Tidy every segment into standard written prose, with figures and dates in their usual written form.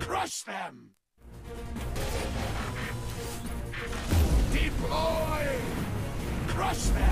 Crush them! Deploy! Crush them!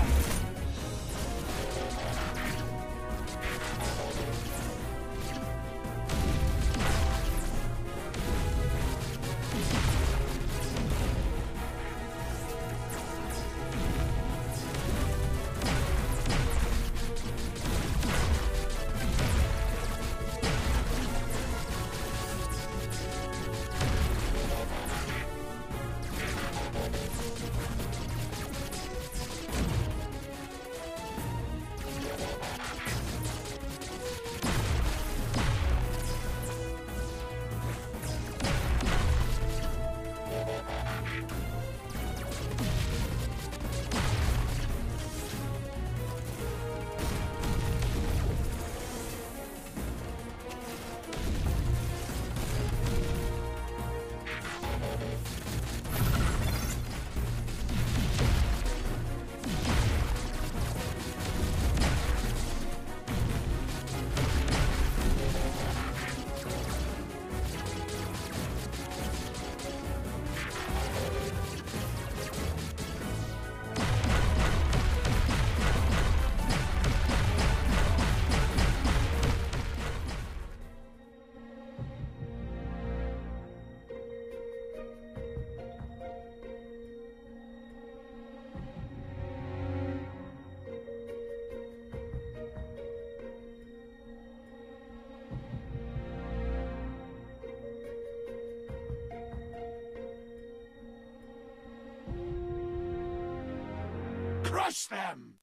Crush them!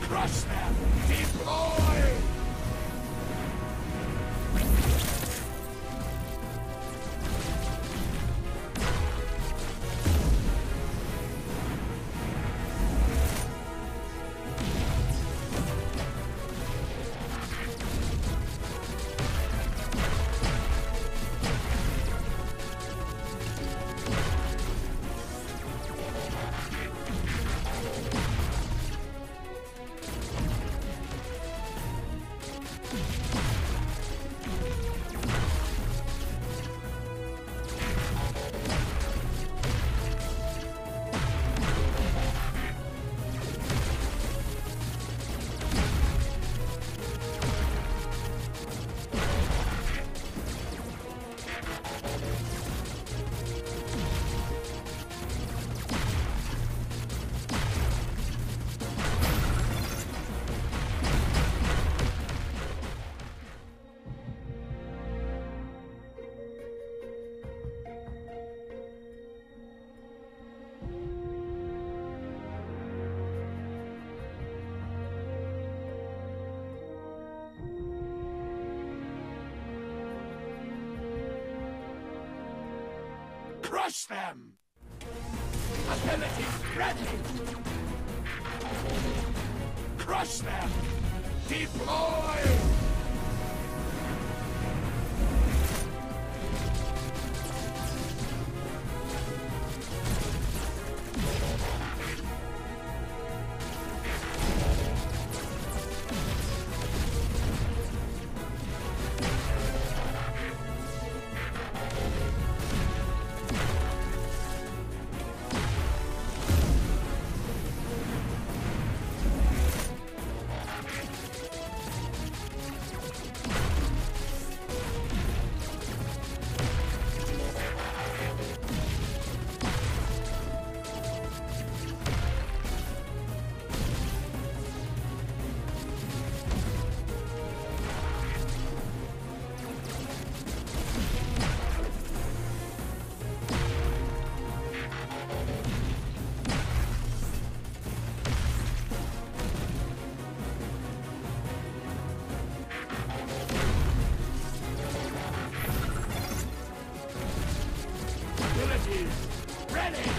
Crush them! Deploy! Crush them! Ability ready! Crush them! Deploy! Ready!